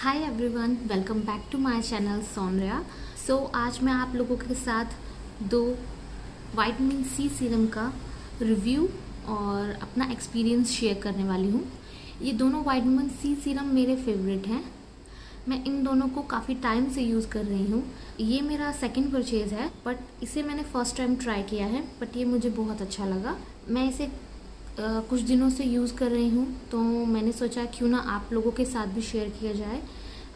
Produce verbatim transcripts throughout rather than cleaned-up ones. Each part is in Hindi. Hi everyone, welcome back to my channel Sonriya. So आज मैं आप लोगों के साथ दो विटामिन सी सीरम का रिव्यू और अपना एक्सपीरियंस शेयर करने वाली हूँ। ये दोनों विटामिन सी सीरम मेरे फेवरेट हैं। मैं इन दोनों को काफ़ी टाइम से यूज़ कर रही हूँ। ये मेरा सेकंड परचेज़ है, बट इसे मैंने फ़र्स्ट टाइम ट्राई किया है, बट ये मुझे बहुत अच्छा लगा। मैं इसे Uh, कुछ दिनों से यूज़ कर रही हूँ, तो मैंने सोचा क्यों ना आप लोगों के साथ भी शेयर किया जाए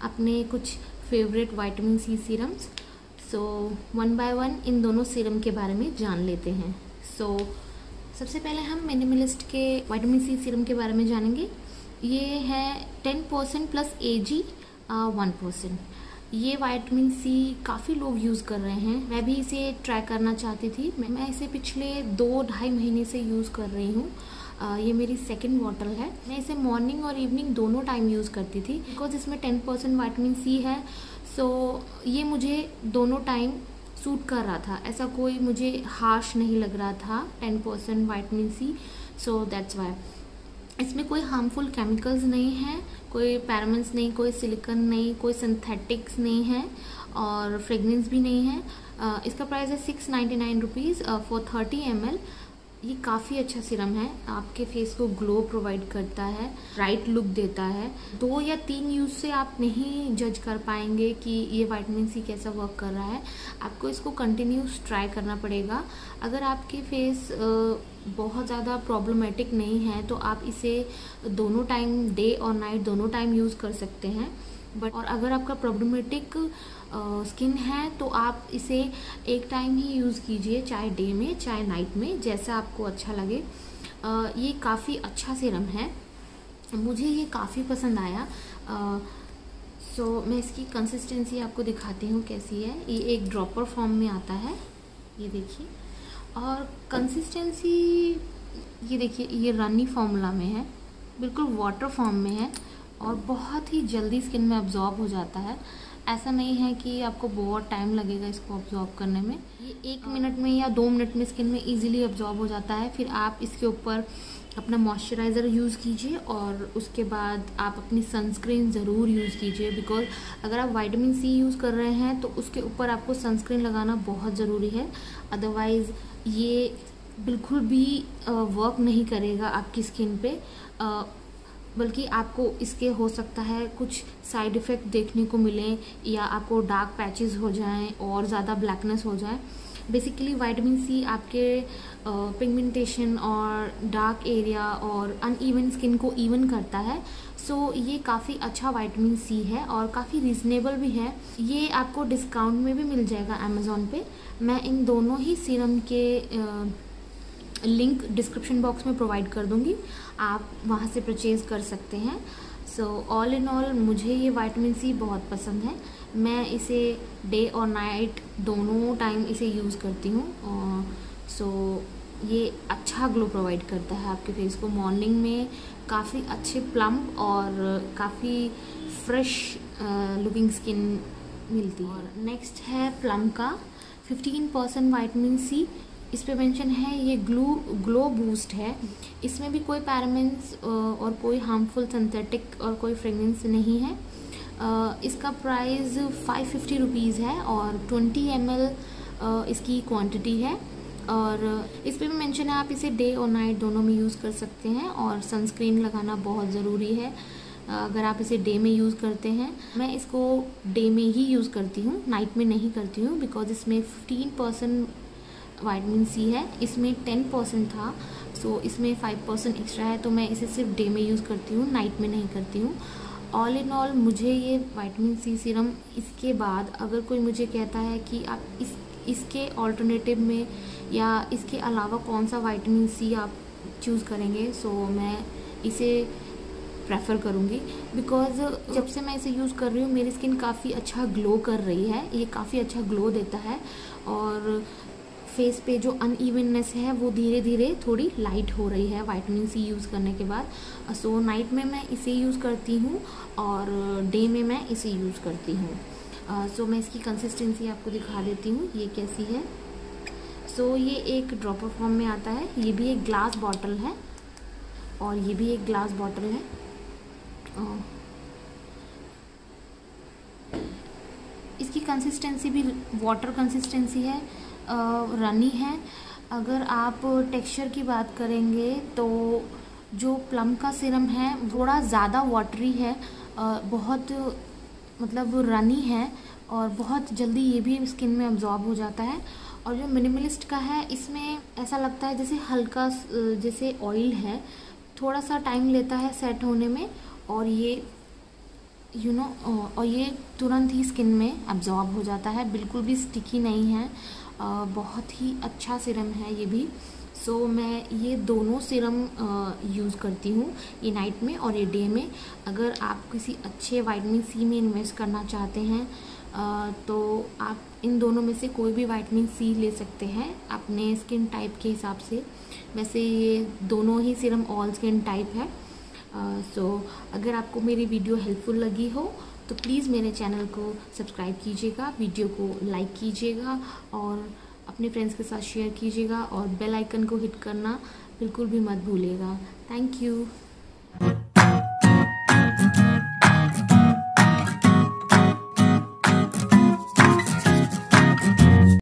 अपने कुछ favourite vitamin C serums. So one by one इन दोनों सीरम के बारे में जान लेते हैं। सो so, सबसे पहले हम मिनिमलिस्ट के विटामिन सी सीरम के बारे में जानेंगे। ये है ten percent plus A G one percent. ये विटामिन सी काफ़ी लोग यूज़ कर रहे हैं। मैं भी इसे ट्राई करना चाहती थी। मैं इसे पिछले दो ढाई महीने से यूज़ कर रही हूँ। Uh, ये मेरी सेकेंड बॉटल है। मैं इसे मॉर्निंग और इवनिंग दोनों टाइम यूज़ करती थी, बिकॉज इसमें टेन परसेंट वाइटमिन सी है। सो so, ये मुझे दोनों टाइम सूट कर रहा था। ऐसा कोई मुझे हार्श नहीं लग रहा था ten percent vitamin C. So that's why इसमें कोई हार्मफुल केमिकल्स नहीं है, कोई पैरामेंस नहीं, कोई सिलिकन नहीं, कोई सिंथेटिक्स नहीं है और फ्रेगनेंस भी नहीं है। uh, इसका प्राइस है six ninety nine rupees for thirty M L. ये काफ़ी अच्छा सीरम है। आपके फेस को ग्लो प्रोवाइड करता है, ब्राइट लुक देता है। दो या तीन यूज़ से आप नहीं जज कर पाएंगे कि ये विटामिन सी कैसा वर्क कर रहा है। आपको इसको कंटिन्यूस ट्राई करना पड़ेगा। अगर आपके फेस बहुत ज़्यादा प्रॉब्लमेटिक नहीं है तो आप इसे दोनों टाइम, डे और नाइट दोनों टाइम यूज़ कर सकते हैं। बट और अगर आपका प्रॉब्लमेटिक स्किन है तो आप इसे एक टाइम ही यूज़ कीजिए, चाहे डे में चाहे नाइट में, जैसा आपको अच्छा लगे। uh, ये काफ़ी अच्छा सीरम है, मुझे ये काफ़ी पसंद आया। सो uh, so, मैं इसकी कंसिस्टेंसी आपको दिखाती हूँ कैसी है। ये एक ड्रॉपर फॉर्म में आता है, ये देखिए। और कंसिस्टेंसी ये देखिए, ये रनी फॉर्मूला में है, बिल्कुल वाटर फॉर्म में है और बहुत ही जल्दी स्किन में अब्जॉर्ब हो जाता है। ऐसा नहीं है कि आपको बहुत टाइम लगेगा इसको अब्जॉर्ब करने में। ये एक मिनट में या दो मिनट में स्किन में इजीली अब्जॉर्ब हो जाता है। फिर आप इसके ऊपर अपना मॉइस्चराइज़र यूज़ कीजिए और उसके बाद आप अपनी सनस्क्रीन ज़रूर यूज़ कीजिए, बिकॉज अगर आप विटामिन सी यूज़ कर रहे हैं तो उसके ऊपर आपको सनस्क्रीन लगाना बहुत ज़रूरी है। अदरवाइज़ ये बिल्कुल भी वर्क नहीं करेगा आपकी स्किन पे, बल्कि आपको इसके हो सकता है कुछ साइड इफ़ेक्ट देखने को मिलें या आपको डार्क पैचेस हो जाएं और ज़्यादा ब्लैकनेस हो जाए। बेसिकली विटामिन सी आपके पिगमेंटेशन और डार्क एरिया और अनइवन स्किन को इवन करता है। सो ये काफ़ी अच्छा विटामिन सी है और काफ़ी रीज़नेबल भी है। ये आपको डिस्काउंट में भी मिल जाएगा अमेज़ोन पे। मैं इन दोनों ही सीरम के आ, लिंक डिस्क्रिप्शन बॉक्स में प्रोवाइड कर दूंगी, आप वहां से परचेज़ कर सकते हैं। सो ऑल इन ऑल मुझे ये विटामिन सी बहुत पसंद है। मैं इसे डे और नाइट दोनों टाइम इसे यूज़ करती हूँ। सो uh, so, ये अच्छा ग्लो प्रोवाइड करता है आपके फेस को। मॉर्निंग में काफ़ी अच्छे प्लम्प और काफ़ी फ्रेश लुकिंग स्किन मिलती है। और नेक्स्ट है प्लम का फिफ्टीन परसेंट विटामिन सी। इस पे मेंशन है ये ग्लू ग्लो बूस्ट है। इसमें भी कोई पैरामेंस और कोई हार्मफुल सिंथेटिक और कोई फ्रेगनेंस नहीं है। इसका प्राइस फाइव फिफ्टी रुपीज़ है और ट्वेंटी एम एल इसकी क्वांटिटी है। और इस पे भी मेंशन है आप इसे डे और नाइट दोनों में यूज़ कर सकते हैं और सनस्क्रीन लगाना बहुत ज़रूरी है। अगर आप इसे डे में यूज़ करते हैं, मैं इसको डे में ही यूज़ करती हूँ, नाइट में नहीं करती हूँ, बिकॉज इसमें फिफ्टीन परसेंट विटामिन सी है। इसमें टेन परसेंट था, सो so इसमें फाइव परसेंट एक्स्ट्रा है, तो मैं इसे सिर्फ डे में यूज़ करती हूँ, नाइट में नहीं करती हूँ। ऑल इन ऑल मुझे ये विटामिन सी सीरम, इसके बाद अगर कोई मुझे कहता है कि आप इस इसके ऑल्टरनेटिव में या इसके अलावा कौन सा विटामिन सी आप चूज़ करेंगे, सो so मैं इसे प्रेफर करूँगी, बिकॉज जब से मैं इसे यूज़ कर रही हूँ मेरी स्किन काफ़ी अच्छा ग्लो कर रही है। ये काफ़ी अच्छा ग्लो देता है और फेस पे जो अनइवननेस है वो धीरे धीरे थोड़ी लाइट हो रही है विटामिन सी यूज़ करने के बाद। सो नाइट में मैं इसे यूज़ करती हूँ और डे में मैं इसे यूज़ करती हूँ। सो मैं इसकी कंसिस्टेंसी आपको दिखा देती हूँ ये कैसी है। सो ये एक ड्रॉपर फॉर्म में आता है। ये भी एक ग्लास बॉटल है और ये भी एक ग्लास बॉटल है। इसकी कंसिस्टेंसी भी वाटर कंसिस्टेंसी है, रनी है। अगर आप टेक्सचर की बात करेंगे तो जो प्लम का सिरम है थोड़ा ज़्यादा वाटरी है, बहुत मतलब रनी है और बहुत जल्दी ये भी स्किन में अब्जॉर्ब हो जाता है। और जो मिनिमलिस्ट का है इसमें ऐसा लगता है जैसे हल्का जैसे ऑयल है, थोड़ा सा टाइम लेता है सेट होने में और ये यू नो और ये तुरंत ही स्किन में अब्जॉर्ब हो जाता है, बिल्कुल भी स्टिकी नहीं है। बहुत ही अच्छा सीरम है ये भी। सो so, मैं ये दोनों सीरम यूज़ करती हूँ, ये नाइट में और ये डे में। अगर आप किसी अच्छे वाइटमिन सी में इन्वेस्ट करना चाहते हैं तो आप इन दोनों में से कोई भी वाइटमिन सी ले सकते हैं अपने स्किन टाइप के हिसाब से। वैसे ये दोनों ही सीरम ऑल स्किन टाइप है। सो so, अगर आपको मेरी वीडियो हेल्पफुल लगी हो तो प्लीज़ मेरे चैनल को सब्सक्राइब कीजिएगा, वीडियो को लाइक कीजिएगा और अपने फ्रेंड्स के साथ शेयर कीजिएगा और बेल आइकन को हिट करना बिल्कुल भी मत भूलिएगा। Thank you.